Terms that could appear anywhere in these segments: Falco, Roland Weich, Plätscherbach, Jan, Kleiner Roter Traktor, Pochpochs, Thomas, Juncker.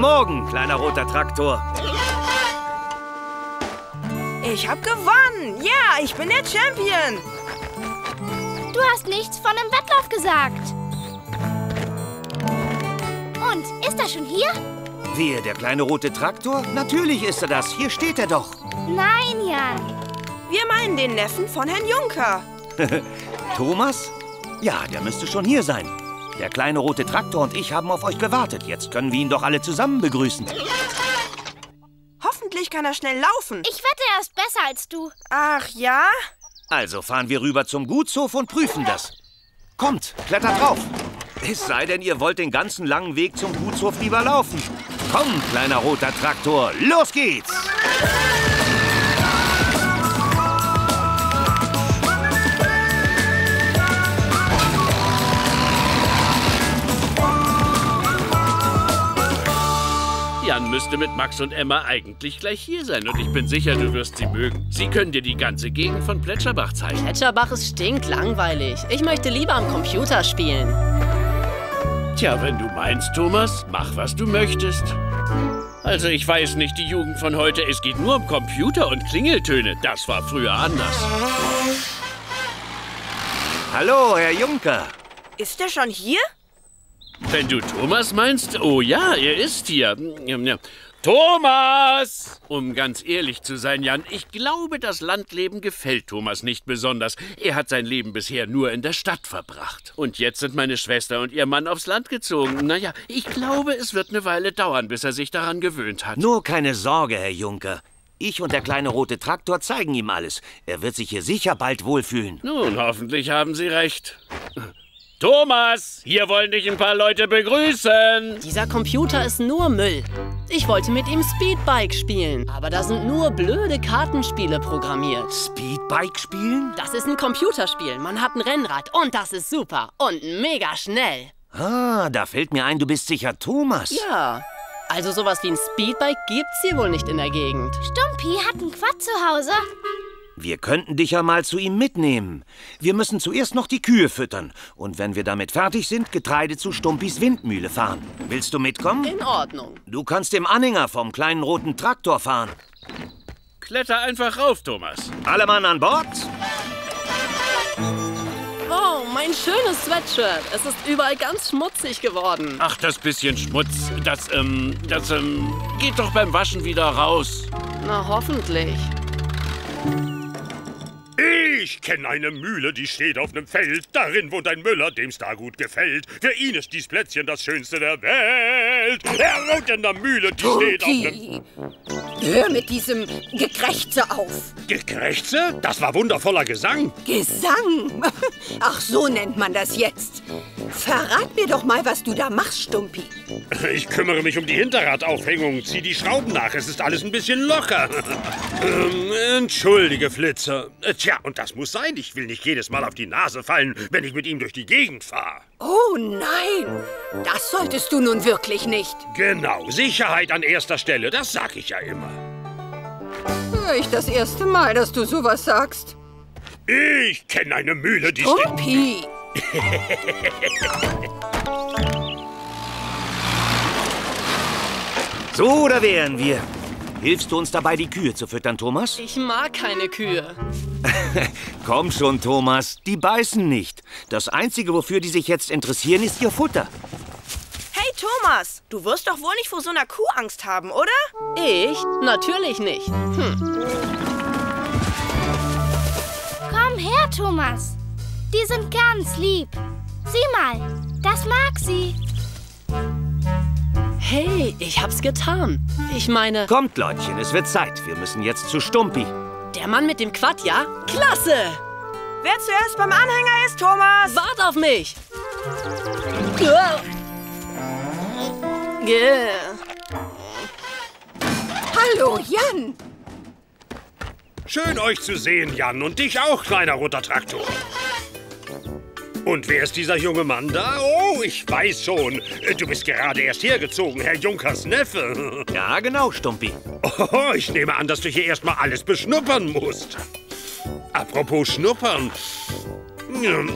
Guten Morgen, Kleiner Roter Traktor. Ich hab gewonnen. Ja, ich bin der Champion. Du hast nichts von einem Wettlauf gesagt. Und, ist er schon hier? Wer, der kleine rote Traktor? Natürlich ist er das. Hier steht er doch. Nein, Jan. Wir meinen den Neffen von Herrn Juncker. Thomas? Ja, der müsste schon hier sein. Der kleine rote Traktor und ich haben auf euch gewartet. Jetzt können wir ihn doch alle zusammen begrüßen. Hoffentlich kann er schnell laufen. Ich wette, er ist besser als du. Ach ja? Also fahren wir rüber zum Gutshof und prüfen das. Kommt, klettert drauf. Es sei denn, ihr wollt den ganzen langen Weg zum Gutshof lieber laufen. Komm, kleiner roter Traktor, los geht's! Jan müsste mit Max und Emma eigentlich gleich hier sein. Und ich bin sicher, du wirst sie mögen. Sie können dir die ganze Gegend von Plätscherbach zeigen. Plätscherbach ist stinklangweilig. Ich möchte lieber am Computer spielen. Tja, wenn du meinst, Thomas, mach, was du möchtest. Also, ich weiß nicht, die Jugend von heute, es geht nur um Computer und Klingeltöne. Das war früher anders. Hallo, Herr Juncker. Ist er schon hier? Wenn du Thomas meinst, oh ja, er ist hier. Thomas! Um ganz ehrlich zu sein, Jan, ich glaube, das Landleben gefällt Thomas nicht besonders. Er hat sein Leben bisher nur in der Stadt verbracht. Und jetzt sind meine Schwester und ihr Mann aufs Land gezogen. Naja, ich glaube, es wird eine Weile dauern, bis er sich daran gewöhnt hat. Nur keine Sorge, Herr Juncker. Ich und der kleine rote Traktor zeigen ihm alles. Er wird sich hier sicher bald wohlfühlen. Nun, hoffentlich haben Sie recht. Thomas, hier wollen dich ein paar Leute begrüßen. Dieser Computer ist nur Müll. Ich wollte mit ihm Speedbike spielen, aber da sind nur blöde Kartenspiele programmiert. Speedbike spielen? Das ist ein Computerspiel. Man hat ein Rennrad und das ist super und mega schnell. Ah, da fällt mir ein, du bist sicher Thomas. Ja, also sowas wie ein Speedbike gibt's hier wohl nicht in der Gegend. Stumpi hat ein Quad zu Hause. Wir könnten dich ja mal zu ihm mitnehmen. Wir müssen zuerst noch die Kühe füttern. Und wenn wir damit fertig sind, Getreide zu Stumpis Windmühle fahren. Willst du mitkommen? In Ordnung. Du kannst im Anhänger vom kleinen roten Traktor fahren. Kletter einfach rauf, Thomas. Alle Mann an Bord? Oh, mein schönes Sweatshirt. Es ist überall ganz schmutzig geworden. Ach, das bisschen Schmutz. Das geht doch beim Waschen wieder raus. Na, hoffentlich. Ich kenne eine Mühle, die steht auf einem Feld. Darin wohnt ein Müller, dem's da gut gefällt. Für ihn ist dies Plätzchen das Schönste der Welt. Er wohnt in der Mühle, die steht auf einem... Hör mit diesem Gekrächze auf. Gekrächze? Das war wundervoller Gesang. Gesang? Ach, so nennt man das jetzt. Verrat mir doch mal, was du da machst, Stumpi. Ich kümmere mich um die Hinterradaufhängung. Zieh die Schrauben nach, es ist alles ein bisschen locker. Entschuldige, Flitzer. Ja, und das muss sein. Ich will nicht jedes Mal auf die Nase fallen, wenn ich mit ihm durch die Gegend fahre. Oh nein, das solltest du nun wirklich nicht. Genau, Sicherheit an erster Stelle, das sag ich ja immer. Hör ich das erste Mal, dass du sowas sagst? Ich kenne eine Mühle, die... Stumpi! So, da wären wir. Hilfst du uns dabei, die Kühe zu füttern, Thomas? Ich mag keine Kühe. Komm schon, Thomas. Die beißen nicht. Das Einzige, wofür die sich jetzt interessieren, ist ihr Futter. Hey, Thomas. Du wirst doch wohl nicht vor so einer Kuh Angst haben, oder? Ich? Natürlich nicht. Komm her, Thomas. Die sind ganz lieb. Sieh mal, das mag sie. Hey, ich hab's getan. Ich meine... Kommt, Leutchen, es wird Zeit. Wir müssen jetzt zu Stumpi. Der Mann mit dem Quad, ja? Klasse! Wer zuerst beim Anhänger ist, Thomas? Wart auf mich! Hallo, Jan! Schön, euch zu sehen, Jan. Und dich auch, kleiner roter Traktor. Und wer ist dieser junge Mann da? Oh, ich weiß schon. Du bist gerade erst hergezogen, Herr Junkers Neffe. Ja, genau, Stumpi. Oh, ich nehme an, dass du hier erstmal alles beschnuppern musst. Apropos Schnuppern.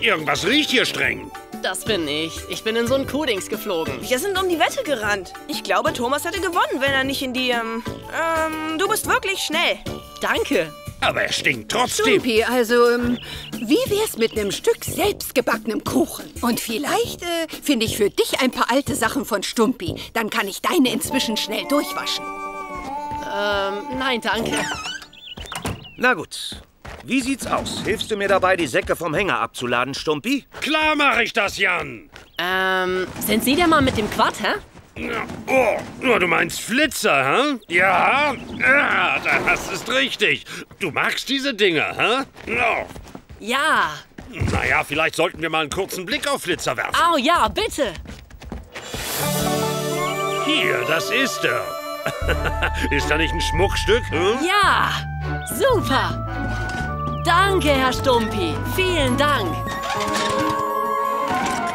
Irgendwas riecht hier streng. das bin ich. Ich bin in so einen Kudings geflogen. Wir sind um die Wette gerannt. Ich glaube, Thomas hätte gewonnen, wenn er nicht in die, du bist wirklich schnell. Danke. Aber er stinkt trotzdem. Stumpy, also, wie wär's mit einem Stück selbstgebackenem Kuchen? Und vielleicht finde ich für dich ein paar alte Sachen von Stumpy. Dann kann ich deine inzwischen schnell durchwaschen. Nein, danke. Na gut. Wie sieht's aus? Hilfst du mir dabei, die Säcke vom Hänger abzuladen, Stumpy? Klar mache ich das, Jan! Sind Sie der Mann mit dem Quad, hä? Oh, du meinst Flitzer, hä? Ja, das ist richtig. Du magst diese Dinger, hä? Oh. Ja. Naja, vielleicht sollten wir mal einen kurzen Blick auf Flitzer werfen. Oh ja, bitte. Hier, das ist er. Ist da nicht ein Schmuckstück, hm? Ja, super. Danke, Herr Stumpy. Vielen Dank.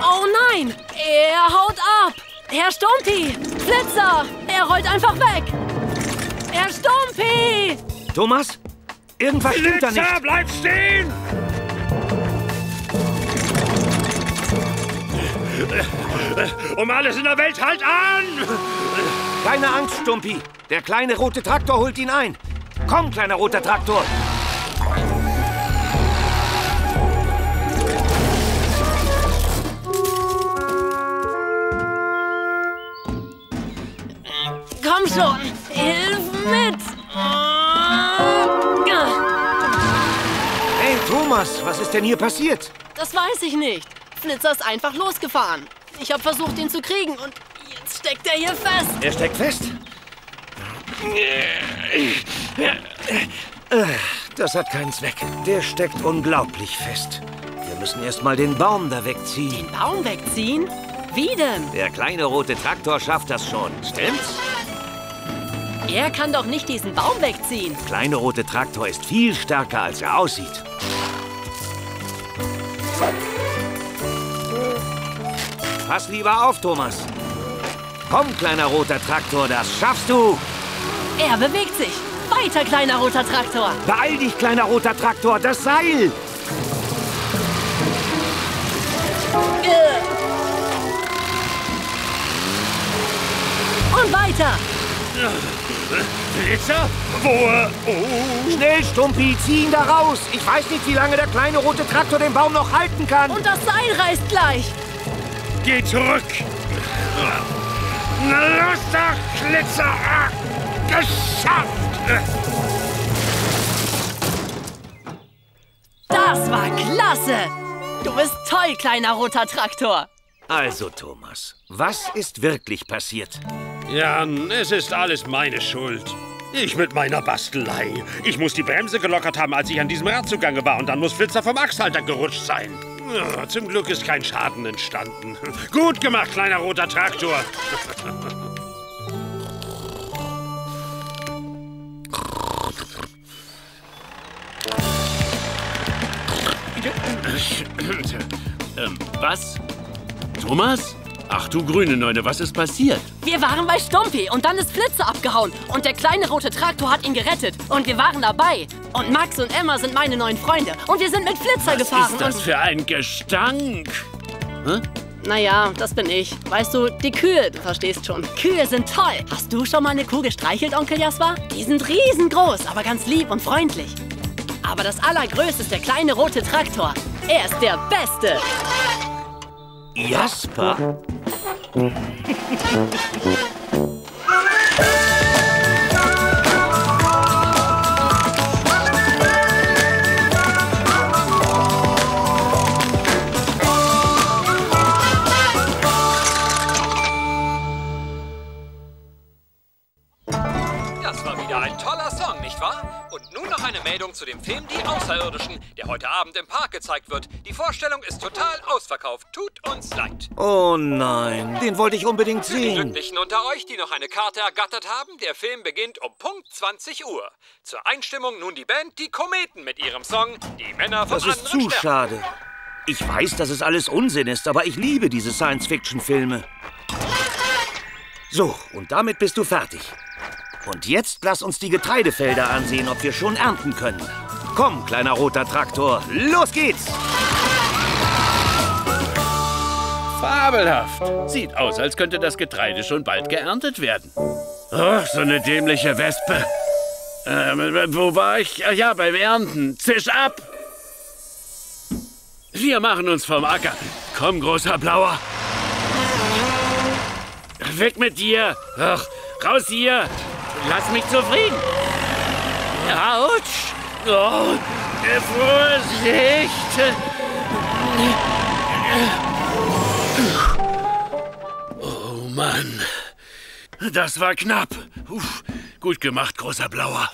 Oh nein, er haut ab. Herr Stumpy, Flitzer, er rollt einfach weg. Herr Stumpy! Thomas, irgendwas stimmt da nicht. Flitzer, bleib stehen! Um alles in der Welt, halt an! Keine Angst, Stumpy. Der kleine rote Traktor holt ihn ein. Komm, kleiner roter Traktor. Komm schon, hilf mit! Hey Thomas, was ist denn hier passiert? Das weiß ich nicht. Flitzer ist einfach losgefahren. Ich habe versucht, ihn zu kriegen und jetzt steckt er hier fest. Er steckt fest? Das hat keinen Zweck. Der steckt unglaublich fest. Wir müssen erst mal den Baum da wegziehen. Den Baum wegziehen? Wie denn? Der kleine rote Traktor schafft das schon, stimmt's? Er kann doch nicht diesen Baum wegziehen. Der kleine rote Traktor ist viel stärker, als er aussieht. Pass lieber auf, Thomas. Komm, kleiner roter Traktor, das schaffst du. Er bewegt sich. Weiter, kleiner roter Traktor. Beeil dich, kleiner roter Traktor, das Seil. Und weiter. Flitzer? Oh. Schnell, Stumpy, zieh ihn da raus. Ich weiß nicht, wie lange der kleine rote Traktor den Baum noch halten kann. Und das Seil reißt gleich. Geh zurück. Na los, da, Flitzer. Geschafft. Das war klasse. Du bist toll, kleiner roter Traktor. Also, Thomas, was ist wirklich passiert? Jan, es ist alles meine Schuld. Ich mit meiner Bastelei. Ich muss die Bremse gelockert haben, als ich an diesem Rad zugange war. Und dann muss Flitzer vom Achshalter gerutscht sein. Ja, zum Glück ist kein Schaden entstanden. Gut gemacht, kleiner roter Traktor. Was? Thomas? Ach du grüne Neune, was ist passiert? Wir waren bei Stumpy und dann ist Flitzer abgehauen. Und der kleine rote Traktor hat ihn gerettet. Und wir waren dabei. Und Max und Emma sind meine neuen Freunde. Und wir sind mit Flitzer gefahren. Was ist das für ein Gestank? Hm? Naja, das bin ich. Weißt du, die Kühe, du verstehst schon. Kühe sind toll. Hast du schon mal eine Kuh gestreichelt, Onkel Jasper? Die sind riesengroß, aber ganz lieb und freundlich. Aber das Allergrößte ist der kleine rote Traktor. Er ist der Beste. Jasper? Das war wieder ein toller Song, nicht wahr? Und nun noch eine Meldung zu dem Film Die Außerirdischen, der heute Abend im Park gezeigt wird. Die Vorstellung ist total ausverkauft. Tut uns leid. Oh nein, den wollte ich unbedingt sehen. Für die Glücklichen unter euch, die noch eine Karte ergattert haben, der Film beginnt um Punkt 20 Uhr. Zur Einstimmung nun die Band Die Kometen mit ihrem Song Die Männer vom anderen Stern. Das ist zu schade. Ich weiß, dass es alles Unsinn ist, aber ich liebe diese Science-Fiction-Filme. So, und damit bist du fertig. Und jetzt lass uns die Getreidefelder ansehen, ob wir schon ernten können. Komm, kleiner roter Traktor, los geht's! fabelhaft. Sieht aus, als könnte das Getreide schon bald geerntet werden. Ach, so eine dämliche Wespe. Wo war ich? Ja, beim Ernten. Zisch ab! Wir machen uns vom Acker. Komm, großer Blauer. Weg mit dir. Ach, raus hier. Lass mich zufrieden. Autsch. Oh, Vorsicht. Oh Mann. Das war knapp. Uff, gut gemacht, großer Blauer.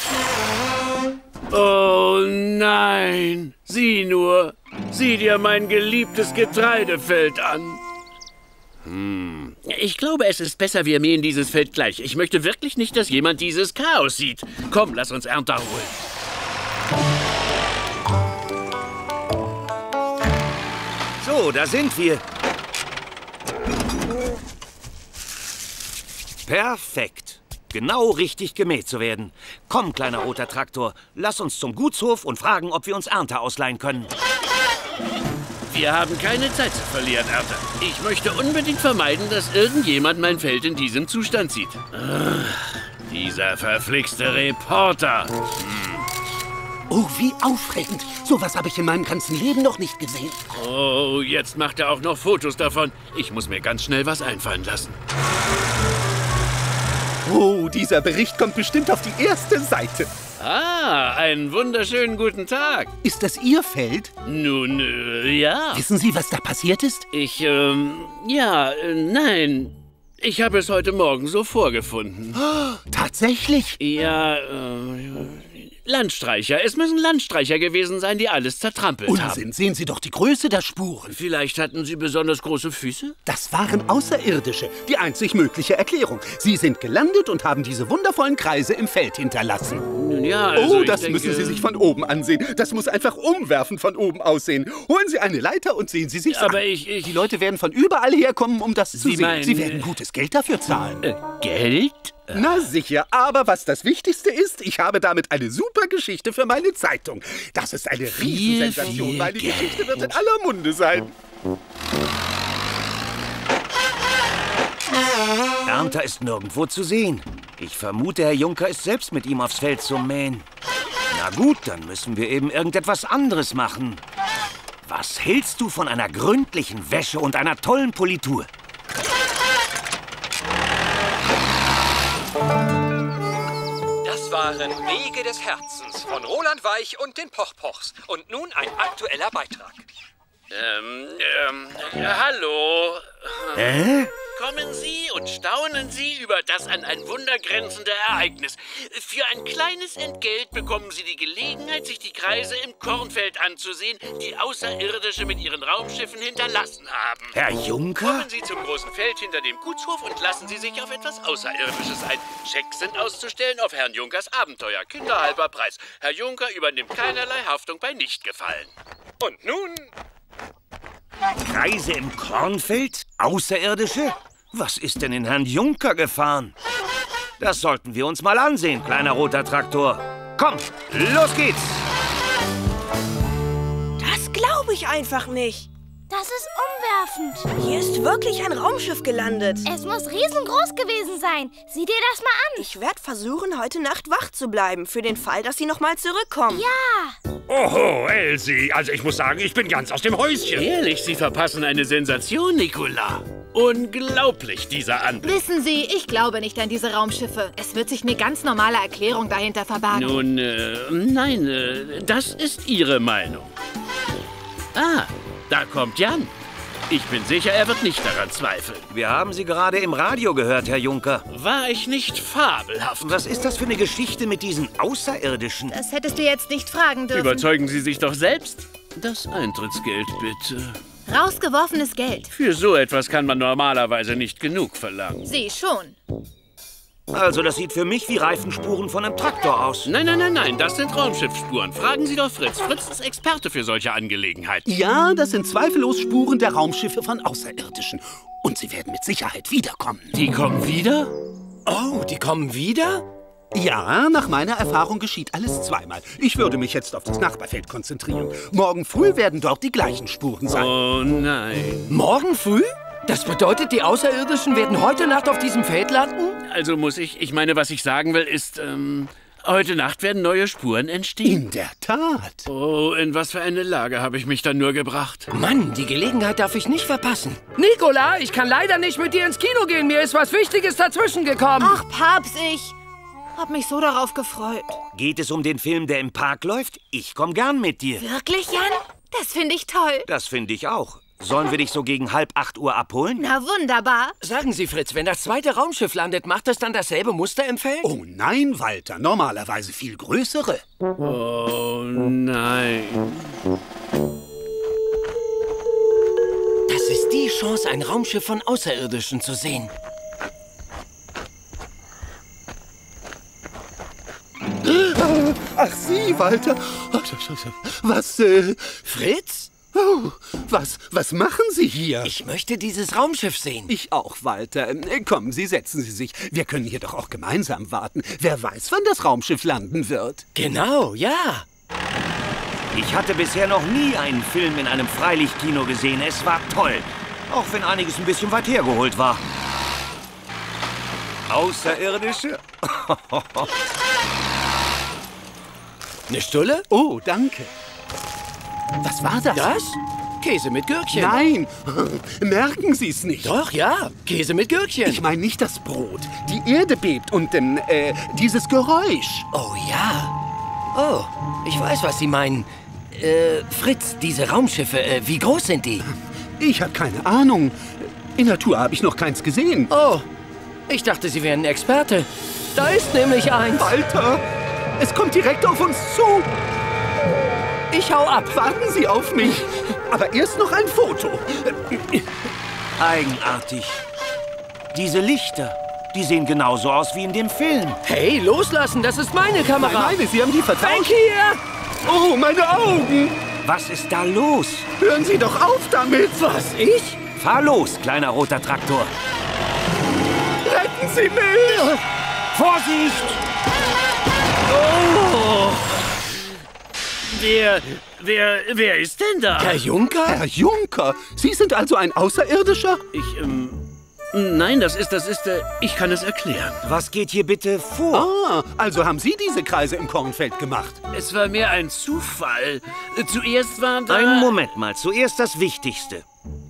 Oh nein. Sieh nur. Sieh dir mein geliebtes Getreidefeld an. Ich glaube, es ist besser, wir mähen dieses Feld gleich. Ich möchte wirklich nicht, dass jemand dieses Chaos sieht. Komm, lass uns Ernte holen. So, da sind wir. Perfekt. Genau richtig gemäht zu werden. Komm, kleiner roter Traktor, lass uns zum Gutshof und fragen, ob wir uns Ernte ausleihen können. Wir haben keine Zeit zu verlieren, Ernte. Ich möchte unbedingt vermeiden, dass irgendjemand mein Feld in diesem Zustand sieht. Ugh, dieser verflixte Reporter. Oh, wie aufregend. Sowas habe ich in meinem ganzen Leben noch nicht gesehen. Oh, jetzt macht er auch noch Fotos davon. Ich muss mir ganz schnell was einfallen lassen. Oh, dieser Bericht kommt bestimmt auf die erste Seite. Ah, einen wunderschönen guten Tag. Ist das Ihr Feld? Nun, ja. Wissen Sie, was da passiert ist? Ich, nein. Ich habe es heute Morgen so vorgefunden. Oh, tatsächlich? Ja, Landstreicher. Es müssen Landstreicher gewesen sein, die alles zertrampelt haben. Unsinn, sehen Sie doch die Größe der Spuren. Vielleicht hatten Sie besonders große Füße? Das waren Außerirdische, die einzig mögliche Erklärung. Sie sind gelandet und haben diese wundervollen Kreise im Feld hinterlassen. Nun ja, also müssen Sie sich von oben ansehen. Das muss einfach umwerfend von oben aussehen. Holen Sie eine Leiter und sehen Sie sich an. Aber die Leute werden von überall herkommen, um das zu sehen. Sie werden gutes Geld dafür zahlen. Geld? Na sicher, aber was das Wichtigste ist, ich habe damit eine super Geschichte für meine Zeitung. Das ist eine Riesensensation, weil die Geschichte wird in aller Munde sein. Ernter ist nirgendwo zu sehen. Ich vermute, Herr Juncker ist selbst mit ihm aufs Feld zum Mähen. Na gut, dann müssen wir eben irgendetwas anderes machen. Was hältst du von einer gründlichen Wäsche und einer tollen Politur? Das waren Wege des Herzens von Roland Weich und den Pochpochs. Und nun ein aktueller Beitrag. Hallo. Hä? Kommen Sie und staunen Sie über das an ein Wunder grenzende Ereignis. Für ein kleines Entgelt bekommen Sie die Gelegenheit, sich die Kreise im Kornfeld anzusehen, die Außerirdische mit ihren Raumschiffen hinterlassen haben. Herr Juncker? Kommen Sie zum großen Feld hinter dem Gutshof und lassen Sie sich auf etwas Außerirdisches ein. Schecks sind auszustellen auf Herrn Junkers Abenteuer. Kinderhalber Preis. Herr Juncker übernimmt keinerlei Haftung bei Nichtgefallen. Und nun... Kreise im Kornfeld? Außerirdische? Was ist denn in Herrn Juncker gefahren? Das sollten wir uns mal ansehen, kleiner roter Traktor. Komm, los geht's! Das glaube ich einfach nicht. Das ist umwerfend. Hier ist wirklich ein Raumschiff gelandet. Es muss riesengroß gewesen sein. Sieh dir das mal an. Ich werde versuchen, heute Nacht wach zu bleiben, für den Fall, dass Sie nochmal zurückkommen. Ja. Oho, Elsie. Also ich muss sagen, ich bin ganz aus dem Häuschen. Ehrlich, Sie verpassen eine Sensation, Nicola. Unglaublich, dieser Anblick. Wissen Sie, ich glaube nicht an diese Raumschiffe. Es wird sich eine ganz normale Erklärung dahinter verbergen. Nun, nein, das ist Ihre Meinung. Ah. Da kommt Jan. Ich bin sicher, er wird nicht daran zweifeln. Wir haben Sie gerade im Radio gehört, Herr Juncker. War ich nicht fabelhaft? Was ist das für eine Geschichte mit diesen Außerirdischen? Das hättest du jetzt nicht fragen dürfen. Überzeugen Sie sich doch selbst. Das Eintrittsgeld, bitte. Rausgeworfenes Geld. Für so etwas kann man normalerweise nicht genug verlangen. Sie schon. Also, das sieht für mich wie Reifenspuren von einem Traktor aus. Nein, das sind Raumschiffspuren. Fragen Sie doch Fritz. Fritz ist Experte für solche Angelegenheiten. Ja, das sind zweifellos Spuren der Raumschiffe von Außerirdischen. Und sie werden mit Sicherheit wiederkommen. Die kommen wieder? Oh, die kommen wieder? Ja, nach meiner Erfahrung geschieht alles zweimal. Ich würde mich jetzt auf das Nachbarfeld konzentrieren. Morgen früh werden dort die gleichen Spuren sein. Oh nein. Morgen früh? Das bedeutet, die Außerirdischen werden heute Nacht auf diesem Feld landen? Also muss ich meine, was ich sagen will, ist, heute Nacht werden neue Spuren entstehen. In der Tat. Oh, in was für eine Lage habe ich mich dann nur gebracht. Mann, die Gelegenheit darf ich nicht verpassen. Nicola, ich kann leider nicht mit dir ins Kino gehen. Mir ist was Wichtiges dazwischen gekommen. Ach, Papst, ich habe mich so darauf gefreut. Geht es um den Film, der im Park läuft? Ich komme gern mit dir. Wirklich, Jan? Das finde ich toll. Das finde ich auch. Sollen wir dich so gegen 7:30 Uhr abholen? Na, wunderbar. Sagen Sie, Fritz, wenn das zweite Raumschiff landet, macht es dann dasselbe Muster im Feld? Oh nein, Walter. Normalerweise viel größere. Oh nein. Das ist die Chance, ein Raumschiff von Außerirdischen zu sehen. Ach, Sie, Walter. Was, Fritz? Oh, was machen Sie hier? Ich möchte dieses Raumschiff sehen. Ich auch, Walter. Kommen Sie, setzen Sie sich. Wir können hier doch auch gemeinsam warten. Wer weiß, wann das Raumschiff landen wird. Genau, ja. Ich hatte bisher noch nie einen Film in einem Freilichtkino gesehen. Es war toll. Auch wenn einiges ein bisschen weit hergeholt war. Außerirdische? Eine Stulle? Oh, danke. Was war das? Das? Käse mit Gürkchen. Nein, merken Sie es nicht. Doch, ja, Käse mit Gürkchen. Ich meine nicht das Brot. Die Erde bebt und dieses Geräusch. Oh ja. Oh, ich weiß, was Sie meinen. Fritz, diese Raumschiffe, wie groß sind die? Ich habe keine Ahnung. In Natur habe ich noch keins gesehen. Oh, ich dachte, Sie wären ein Experte. Da ist nämlich eins. Walter, es kommt direkt auf uns zu. Ich hau ab. Warten Sie auf mich. Aber erst noch ein Foto. Eigenartig. Diese Lichter, die sehen genauso aus wie in dem Film. Hey, loslassen. Das ist meine Kamera. Nein, Sie haben die vertauscht. Weg hier! Oh, meine Augen. Was ist da los? Hören Sie doch auf damit. Was, ich? Fahr los, kleiner roter Traktor. Retten Sie mich. Vorsicht! Oh! Wer ist denn da? Herr Junker? Herr Junker? Sie sind also ein Außerirdischer? Ich, nein, ich kann es erklären. Was geht hier bitte vor? Ah, also haben Sie diese Kreise im Kornfeld gemacht? Es war mehr ein Zufall. Zuerst war da... Einen Moment mal, zuerst das Wichtigste.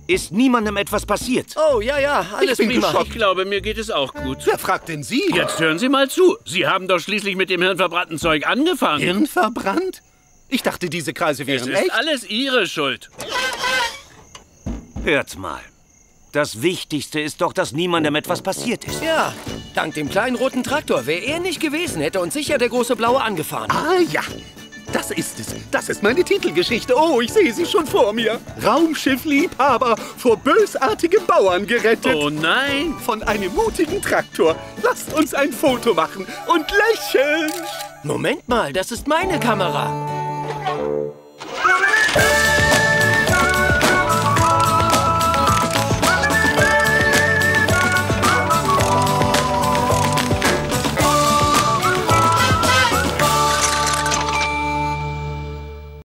Ist niemandem etwas passiert? Oh, ja, ja, alles prima. Ich glaube, mir geht es auch gut. Wer fragt denn Sie? Jetzt hören Sie mal zu. Sie haben doch schließlich mit dem hirnverbrannten Zeug angefangen. Hirnverbrannt? Ich dachte, diese Kreise wären echt. Es ist alles Ihre Schuld. Hört mal. Das Wichtigste ist doch, dass niemandem etwas passiert ist. Ja, dank dem kleinen roten Traktor. Wäre er nicht gewesen, hätte uns sicher der große Blaue angefahren. Ah, ja. Das ist es. Das ist meine Titelgeschichte. Oh, ich sehe sie schon vor mir. Raumschiffliebhaber vor bösartigen Bauern gerettet. Oh nein. Von einem mutigen Traktor. Lasst uns ein Foto machen und lächeln. Moment mal, das ist meine Kamera.